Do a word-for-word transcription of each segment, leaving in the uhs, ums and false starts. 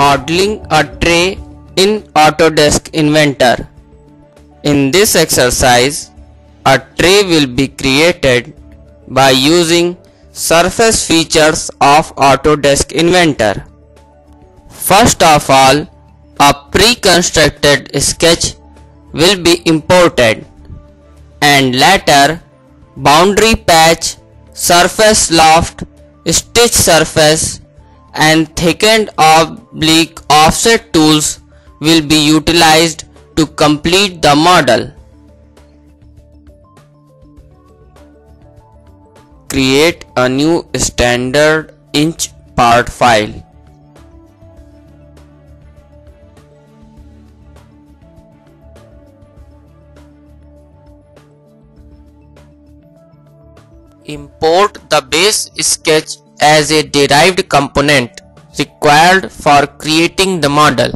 modeling a tray in Autodesk Inventor. In this exercise, a tray will be created by using surface features of Autodesk Inventor. First of all, a pre-constructed sketch will be imported, and later boundary patch, surface loft, stitch surface and thickened oblique offset tools will be utilized to complete the model. Create a new standard inch part file. Import the base sketch as a derived component required for creating the model.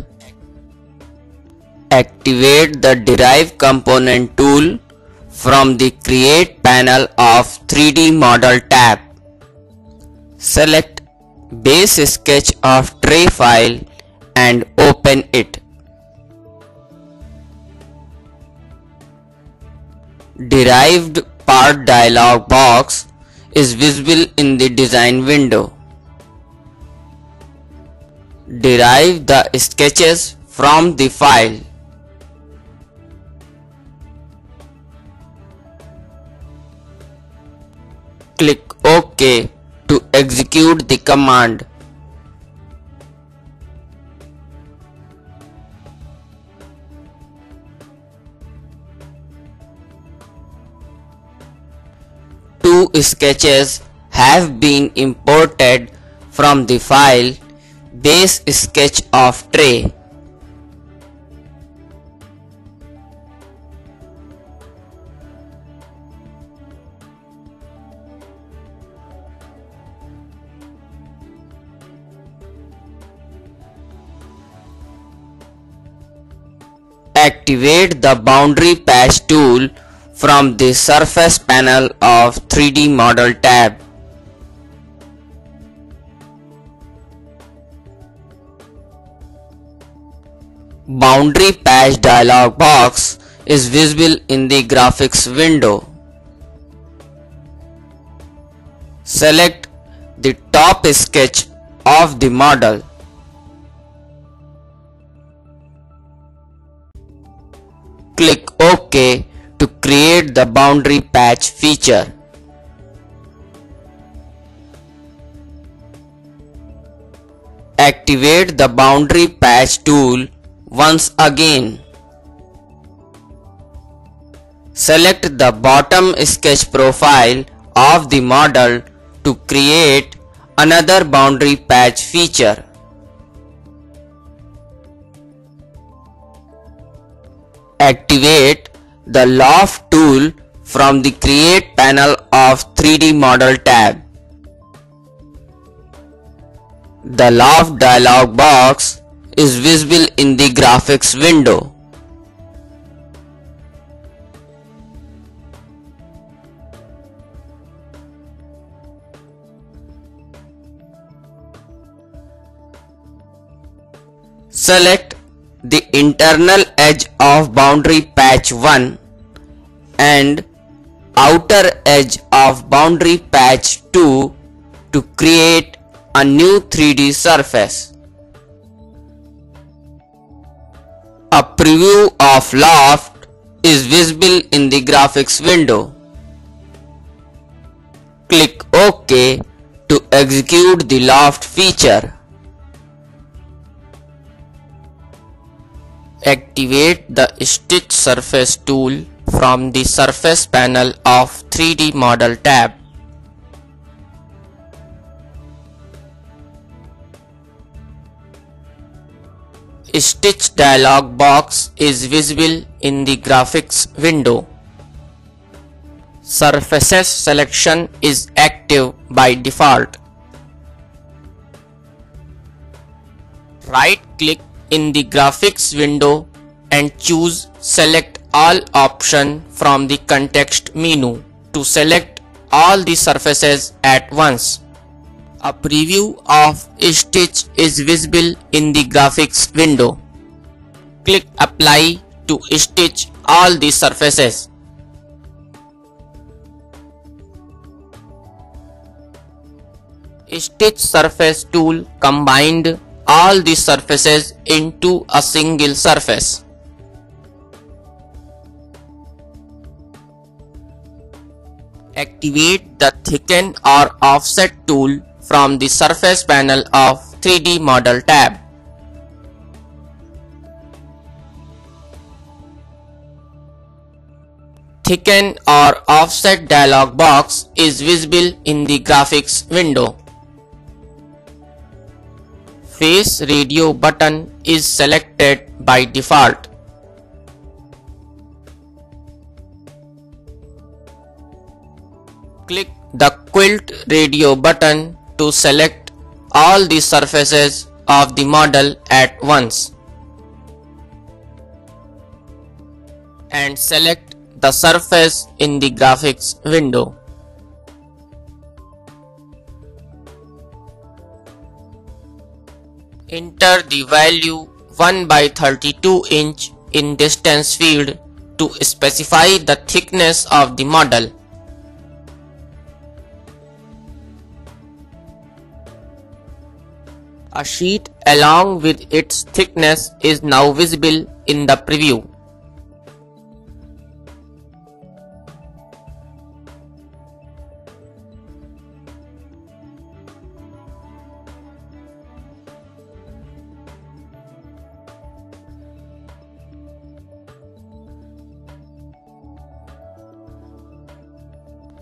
Activate the Derive Component Tool from the Create panel of three D Model tab. Select Base Sketch of Tray file and open it. Derived Part dialog box is visible in the design window. Derive the sketches from the file. Click OK to execute the command. Two sketches have been imported from the file Base Sketch of Tray. Activate the Boundary Patch tool from the Surface panel of three D Model tab. Boundary Patch dialog box is visible in the Graphics window. Select the top sketch of the model. Click OK to create the boundary patch feature. Activate the boundary patch tool once again. Select the bottom sketch profile of the model to create another boundary patch feature. Activate the Loft tool from the Create panel of three D Model tab. The Loft dialog box is visible in the Graphics window. Select the internal edge of boundary patch one and outer edge of boundary patch two to create a new three D surface. A preview of loft is visible in the graphics window. Click OK to execute the loft feature. Activate the Stitch Surface tool from the Surface panel of three D Model tab. Stitch dialog box is visible in the Graphics window. Surfaces selection is active by default. Right-click in the graphics window and choose Select All option from the context menu to select all the surfaces at once. A preview of stitch is visible in the graphics window. Click Apply to stitch all the surfaces. Stitch surface tool combined all the surfaces into a single surface. Activate the Thicken or Offset tool from the Surface panel of three D Model tab. Thicken or Offset dialog box is visible in the graphics window. Face radio button is selected by default. Click the Quilt radio button to select all the surfaces of the model at once and select the surface in the graphics window. Enter the value one by thirty-two inch in distance field to specify the thickness of the model. A sheet along with its thickness is now visible in the preview.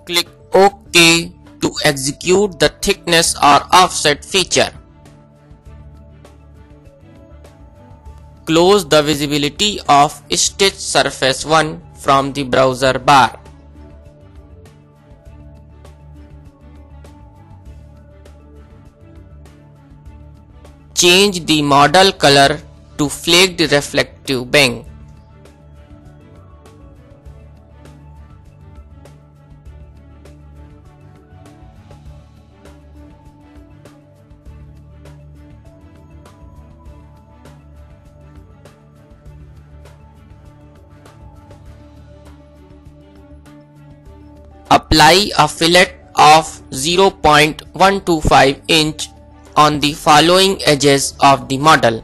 Click OK to execute the thickness or offset feature. Close the visibility of Stitch Surface one from the browser bar. Change the model color to Flaked Reflective Bang. Apply a fillet of zero point one two five inch on the following edges of the model.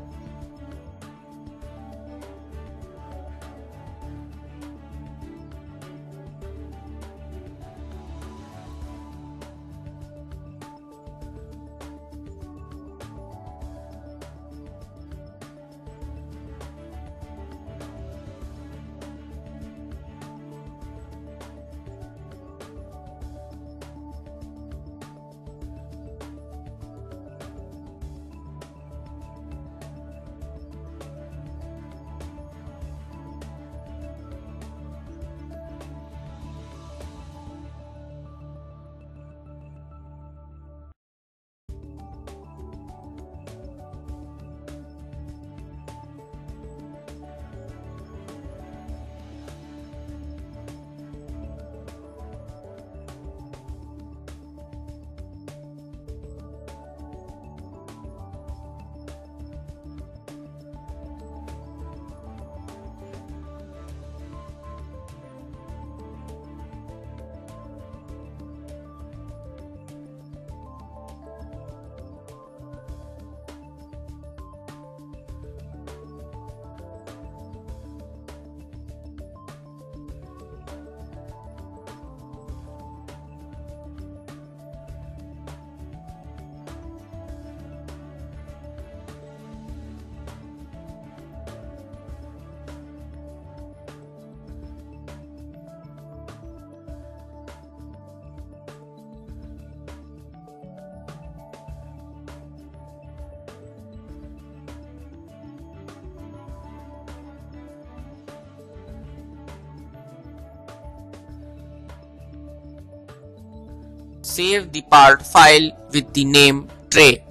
Save the part file with the name Tray.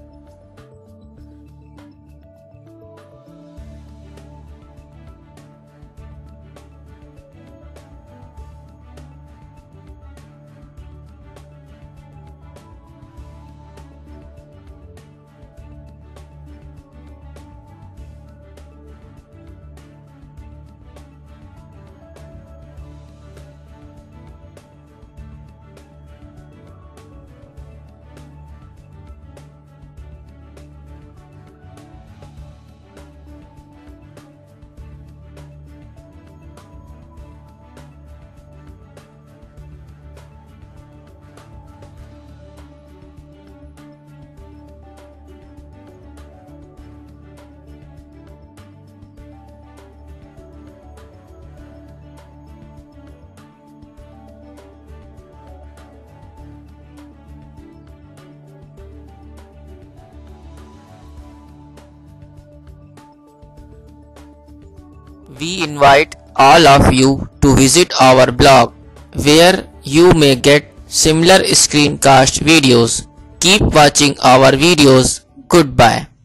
we invite all of you to visit our blog where you may get similar screencast videos. Keep watching our videos. Goodbye.